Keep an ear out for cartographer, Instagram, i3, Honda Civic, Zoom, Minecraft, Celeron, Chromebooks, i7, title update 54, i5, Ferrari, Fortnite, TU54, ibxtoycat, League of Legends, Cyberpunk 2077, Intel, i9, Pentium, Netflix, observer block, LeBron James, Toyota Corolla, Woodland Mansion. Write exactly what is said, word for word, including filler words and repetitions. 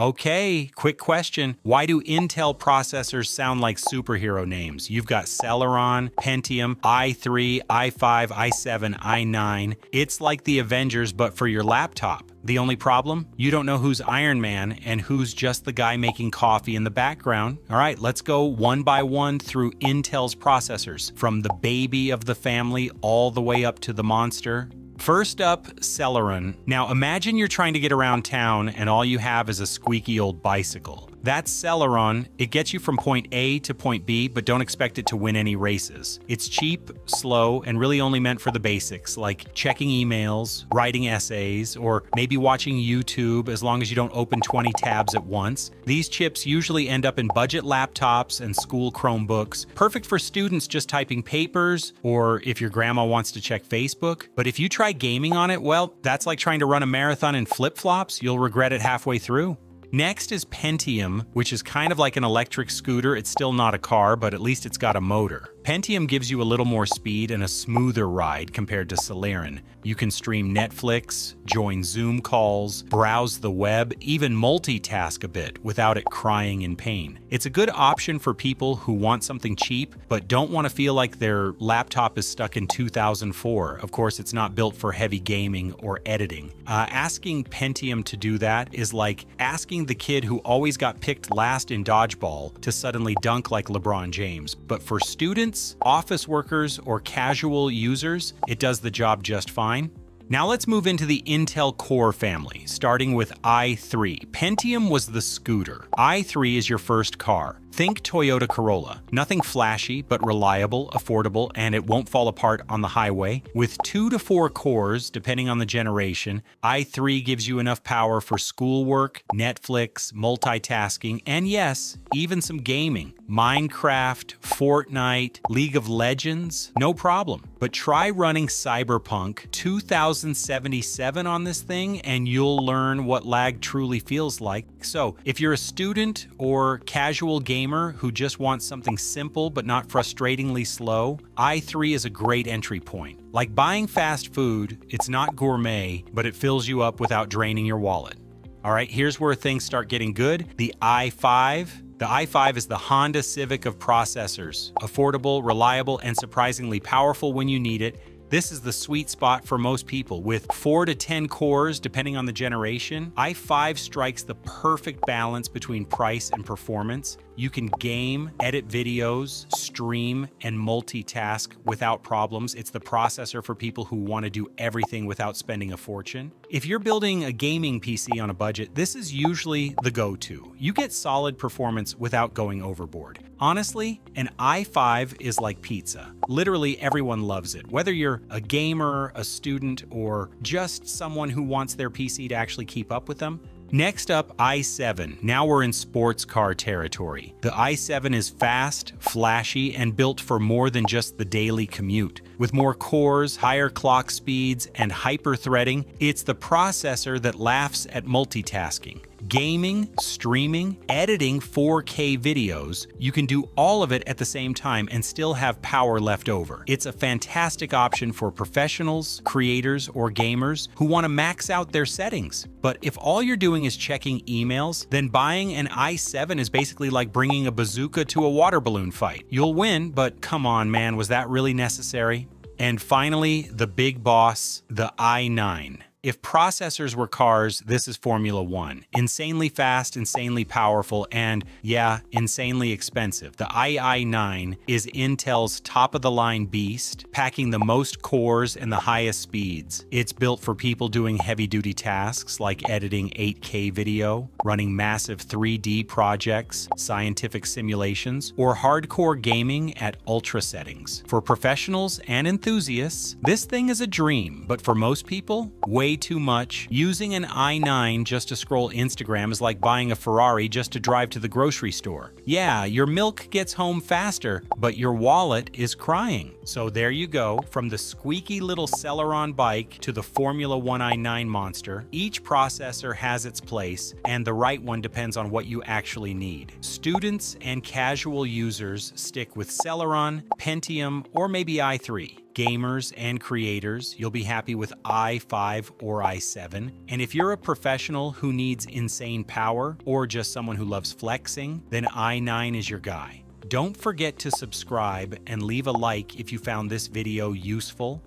Okay, quick question. Why do Intel processors sound like superhero names? You've got Celeron, Pentium, i three, i five, i seven, i nine. It's like the Avengers, but for your laptop. The only problem? You don't know who's Iron Man and who's just the guy making coffee in the background. All right, let's go one by one through Intel's processors, from the baby of the family all the way up to the monster. First up, Celeron. Now imagine you're trying to get around town and all you have is a squeaky old bicycle. That's Celeron. It gets you from point A to point B, but don't expect it to win any races. It's cheap, slow, and really only meant for the basics, like checking emails, writing essays, or maybe watching YouTube, as long as you don't open twenty tabs at once. These chips usually end up in budget laptops and school Chromebooks, perfect for students just typing papers, or if your grandma wants to check Facebook. But if you try gaming on it, well, that's like trying to run a marathon in flip-flops. You'll regret it halfway through. Next is Pentium, which is kind of like an electric scooter. It's still not a car, but at least it's got a motor. Pentium gives you a little more speed and a smoother ride compared to Celeron. You can stream Netflix, join Zoom calls, browse the web, even multitask a bit without it crying in pain. It's a good option for people who want something cheap but don't want to feel like their laptop is stuck in two thousand four. Of course, it's not built for heavy gaming or editing. Uh, asking Pentium to do that is like asking the kid who always got picked last in dodgeball to suddenly dunk like LeBron James, but for students, office workers, or casual users, it does the job just fine. Now let's move into the Intel Core family, starting with i three. Pentium was the scooter. i three is your first car. Think Toyota Corolla. Nothing flashy, but reliable, affordable, and it won't fall apart on the highway. With two to four cores, depending on the generation, i three gives you enough power for schoolwork, Netflix, multitasking, and yes, even some gaming. Minecraft, Fortnite, League of Legends, no problem. But try running Cyberpunk two thousand seventy-seven on this thing and you'll learn what lag truly feels like. So if you're a student or casual gamer who just wants something simple but not frustratingly slow, i three is a great entry point. Like buying fast food, it's not gourmet, but it fills you up without draining your wallet. All right, here's where things start getting good. The i five. The i five is the Honda Civic of processors, affordable, reliable, and surprisingly powerful when you need it. This is the sweet spot for most people. With four to ten cores, depending on the generation, i five strikes the perfect balance between price and performance. You can game, edit videos, stream, and multitask without problems. It's the processor for people who want to do everything without spending a fortune. If you're building a gaming P C on a budget, this is usually the go-to. You get solid performance without going overboard. Honestly, an i five is like pizza. Literally everyone loves it, whether you're a gamer, a student, or just someone who wants their P C to actually keep up with them. Next up, i seven. Now we're in sports car territory. The i seven is fast, flashy, and built for more than just the daily commute. With more cores, higher clock speeds, and hyper-threading, it's the processor that laughs at multitasking. Gaming, streaming, editing four K videos, you can do all of it at the same time and still have power left over. It's a fantastic option for professionals, creators, or gamers who want to max out their settings. But if all you're doing is checking emails, then buying an i seven is basically like bringing a bazooka to a water balloon fight. You'll win, but come on, man, was that really necessary? And finally, the big boss, the i nine. If processors were cars, this is Formula One. Insanely fast, insanely powerful, and yeah, insanely expensive. The i i nine is Intel's top-of-the-line beast, packing the most cores and the highest speeds. It's built for people doing heavy-duty tasks like editing eight K video, running massive three D projects, scientific simulations, or hardcore gaming at ultra settings. For professionals and enthusiasts, this thing is a dream, but for most people, way too much. Using an i nine just to scroll Instagram is like buying a Ferrari just to drive to the grocery store. Yeah, your milk gets home faster, but your wallet is crying. So there you go, from the squeaky little Celeron bike to the Formula One i nine monster. Each processor has its place, and the right one depends on what you actually need. Students and casual users stick with Celeron, Pentium, or maybe i three. gamers, and creators, you'll be happy with i five or i seven. And if you're a professional who needs insane power or just someone who loves flexing, then i nine is your guy. Don't forget to subscribe and leave a like if you found this video useful.